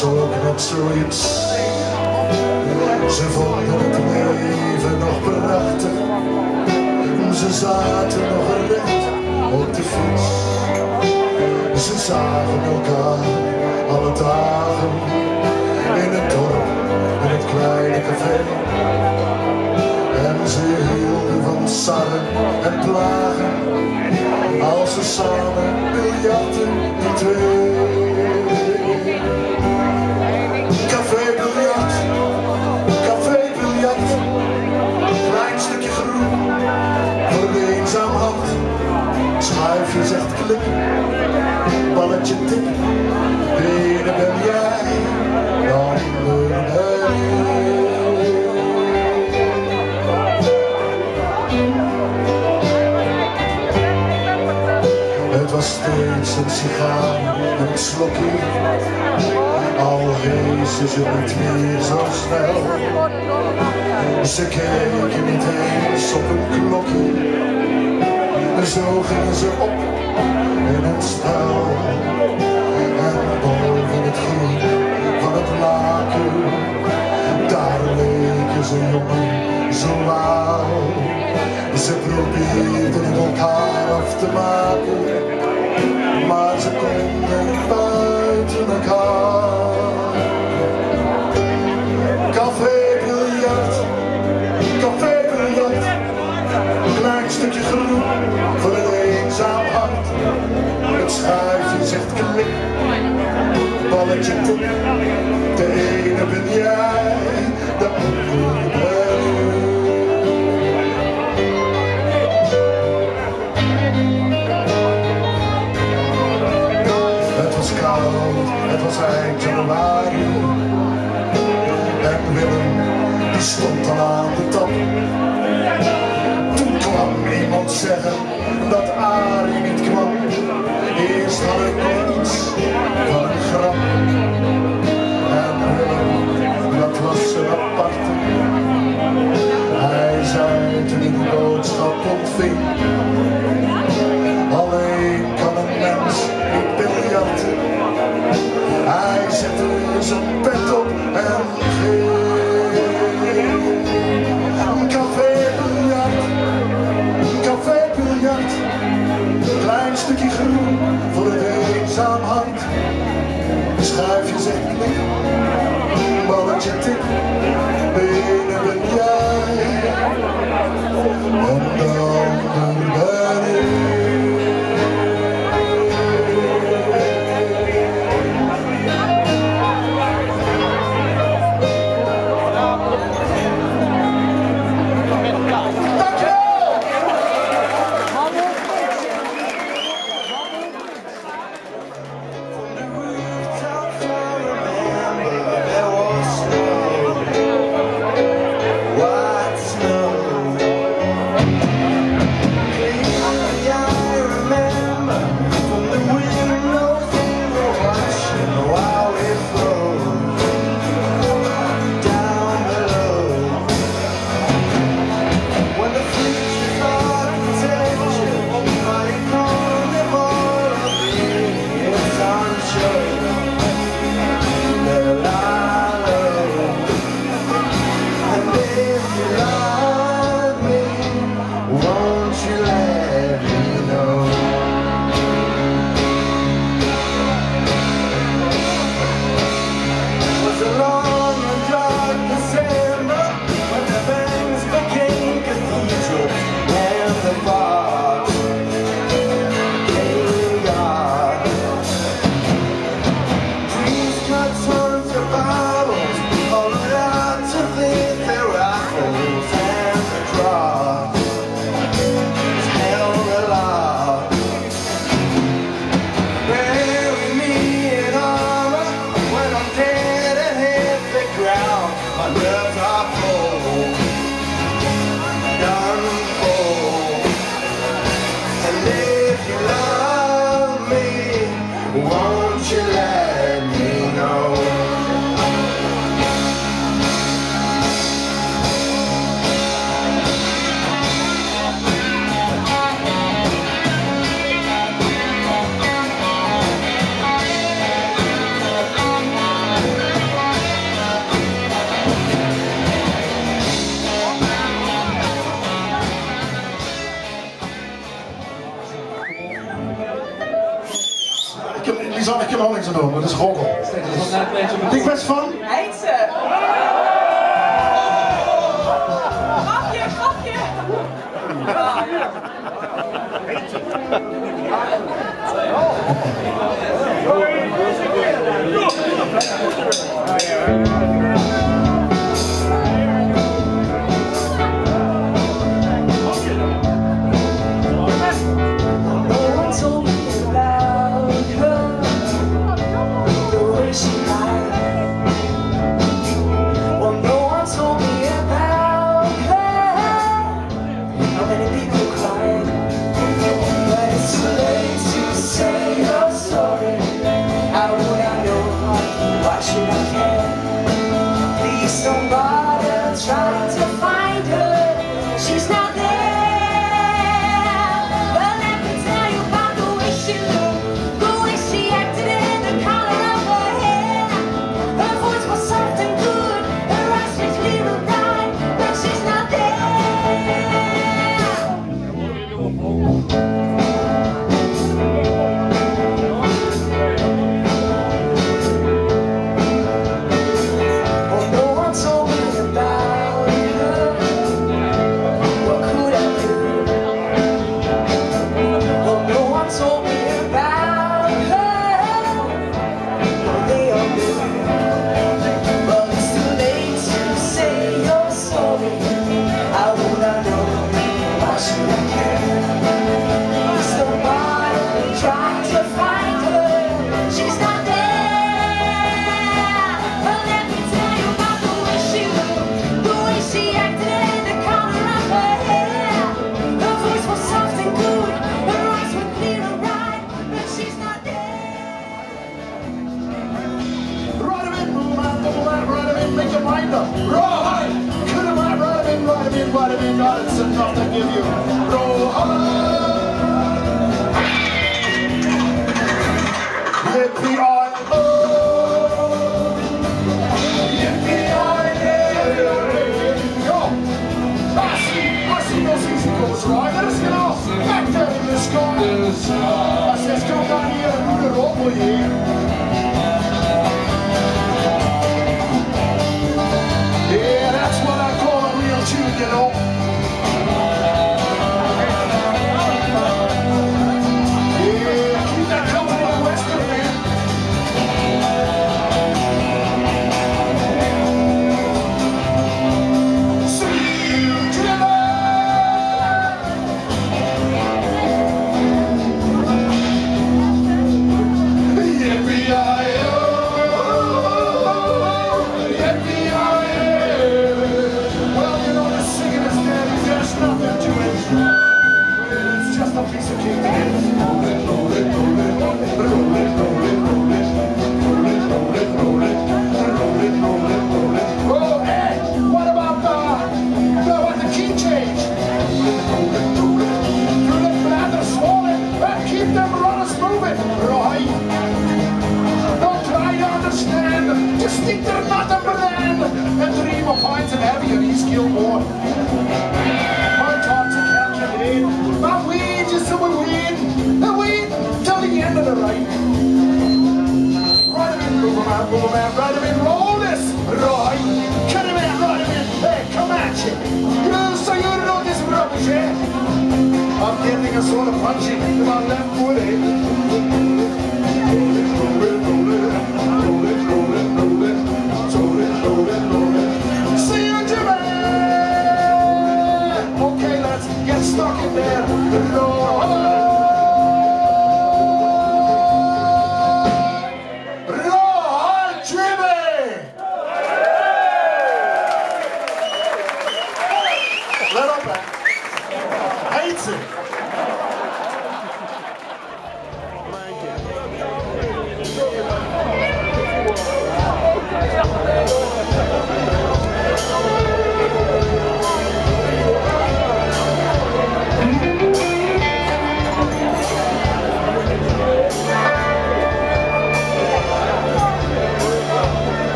was ook net zoiets. Ze vonden het leven nog prachtig. Ze zaten nog recht op de fiets. Ze zagen elkaar alle dagen. In het dorp, in het kleine café. En ze hielden van sarren en plagen. Als ze samen biljarten, die twee. Schuifje zegt klik, balletje tik, ene ben jij, dan ben hij. Het was steeds een sigaar, een slokje, al rezen ze niet meer zo snel. Ze keken niet eens op een klokje. Zo gingen ze op in het spel. En boven het groen van het laken, daar leken ze jongen zo lauw. Ze probeerden het elkaar af te maken, maar ze konden buiten elkaar. Café-biljart, café-biljart, klein stukje groen. Het schuifje zegt klik, balletje tik, de ene ben jij, de andere ben ik. Het was koud, het was eind januari. En Willem, die stond al aan de tap. Toen kwam iemand zeggen dat Arie niet kwam. Eerst had ik nog iets van een grap. En Willem, dat was een aparte. Hij zei toen ik de boodschap ontving: alleen kan een mens niet biljarten. Hij zette zijn pet op en ging. Een café-biljart, een café-biljart. Klein stukje groen voor het eenzaam hart. Schuifje zegt klik, balletje tik, benen ben jij. En dan ben ik. ik heb er ook niks aan doen, dat is rokkel. Ik ben van... Heidse! Grapje, grapje!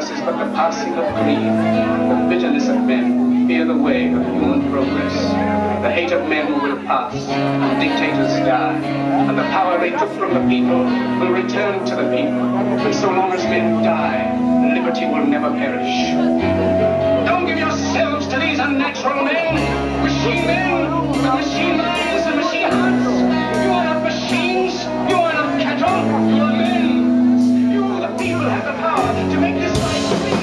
us is but the passing of greed, the bitterness of men who fear the way of human progress, the hate of men who will pass, and dictators die, and the power they took from the people will return to the people, and so long as men die, liberty will never perish. Don't give yourselves to these unnatural men, machine men, the machine minds, the machine hearts. You are not machines, you are not cattle, you are men. You, the people, have the power to make this life free.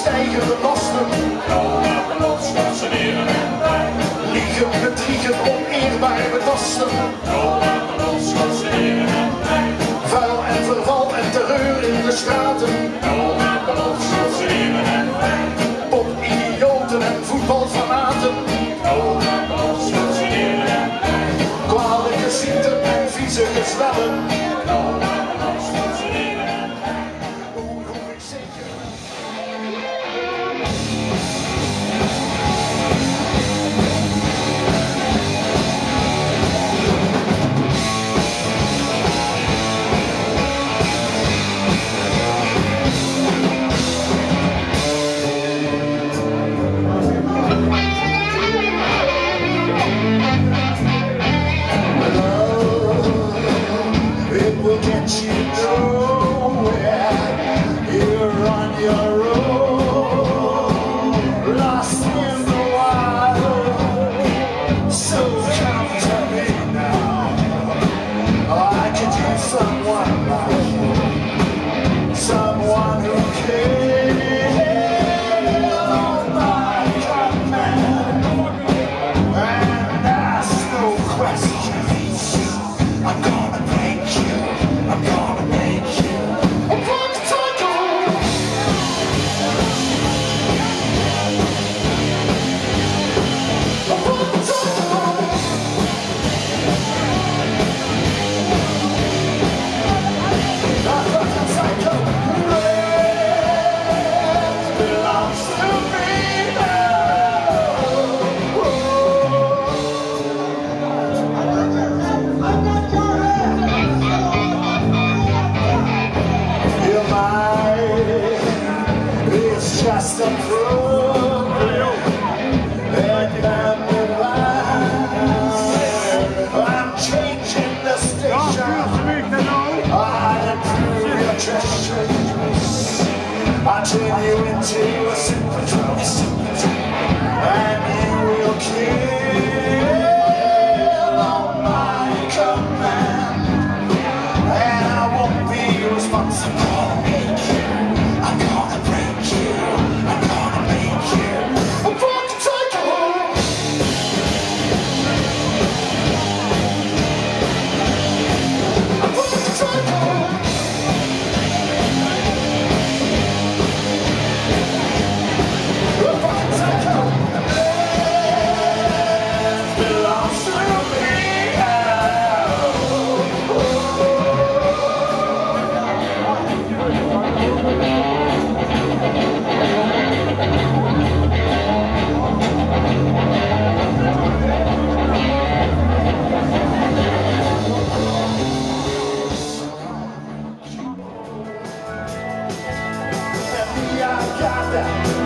Stijgende lasten, lopen ons stationeren en pijn. Liegen, bedriegen, oneerbaar betasten, lopen ons stationeren en pijn. Vuil en verval en terreur in de straten, lopen ons stationeren en pijn. Pop idioten en voetbalfanaten, lopen ons stationeren en pijn. Kwalijke ziekten en vieze gezwellen, lopen ons stationeren en pijn. I turn you into a super drone, and you will kill on my command, and I won't be responsible. I'm gonna make you, I'm gonna break you, I'm gonna make you, I'm gonna take you home, I'm gonna take you home.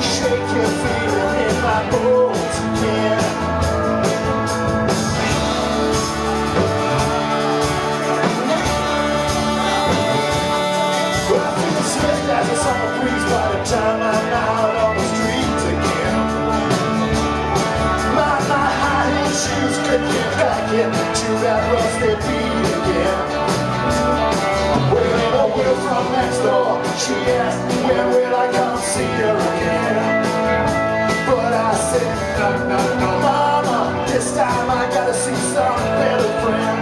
Shake your feet and hit my bones again. Well, I feel sweat as a summer breeze by the time I'm out on the streets again. My high heel shoes could get back into that rusty beat again. Well, no will from next door, she asked me where will I come see her again. No, no, no, mama, this time I gotta see some better friend.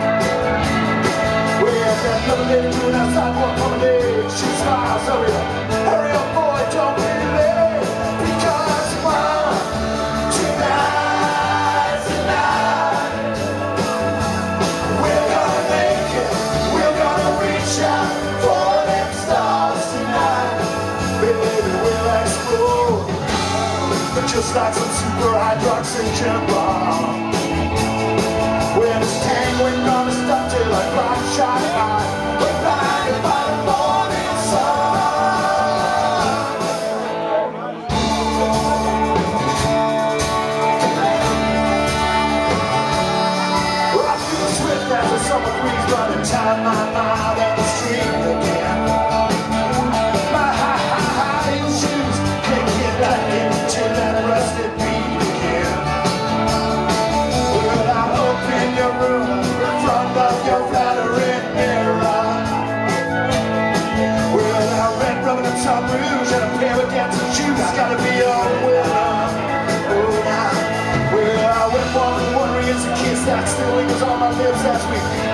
Well, that little lady doing that sidewalk comedy, she smiles, hurry up, boy, don't be late, because, mama, tonight, we're gonna make it, we're gonna reach out for them stars tonight. Baby, we'll explode. But just like some super hydroxygen bomb, when it's tang, we're gonna stop till I block shot out. We're blinded by the morning sun. Well, I feel swift as a summer breeze by the time I'm out on the street again. My high shoes can't get back in that rusted beat again. Well, I open your room in front of your flattering mirror. Well, I red rubbing and some rouge and a pair of dancing shoes. Gotta be a winner. Oh, now. Well, I went one worry as a kiss that still lingers on my lips as we